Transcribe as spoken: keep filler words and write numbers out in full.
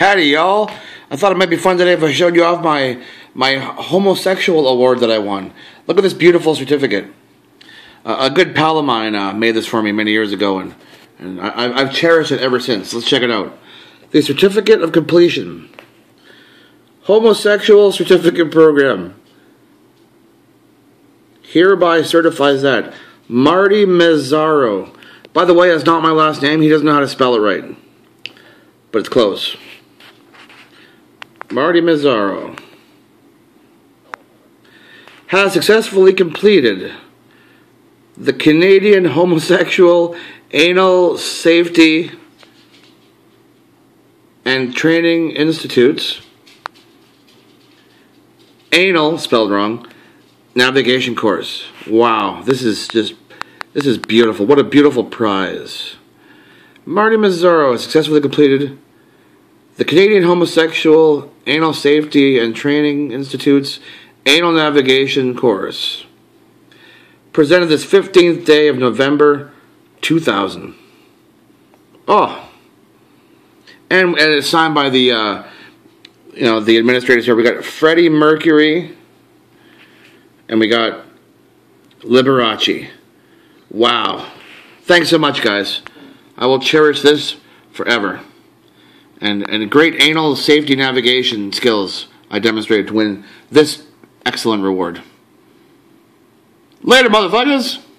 Howdy, y'all. I thought it might be fun today if I showed you off my my homosexual award that I won. Look at this beautiful certificate. Uh, a good pal of mine uh, made this for me many years ago, and, and I, I've cherished it ever since. Let's check it out. The Certificate of Completion. Homosexual Certificate Program. Hereby certifies that. Marty Mazzaro. By the way, that's not my last name. He doesn't know how to spell it right. But it's close. Marty Mazzaro has successfully completed the Canadian Homosexual Anal Safety and Training Institute's anal, spelled wrong, navigation course. Wow, this is just, this is beautiful. What a beautiful prize. Marty Mazzaro has successfully completed the Canadian Homosexual Anal Safety and Training Institute's Anal Navigation Course, presented this fifteenth day of November two thousand. Oh, and, and it's signed by the uh, you know the administrators here. We got Freddie Mercury, and we got Liberace. Wow! Thanks so much, guys. I will cherish this forever. And, and great anal safety navigation skills I demonstrated to win this excellent reward. Later, motherfuckers!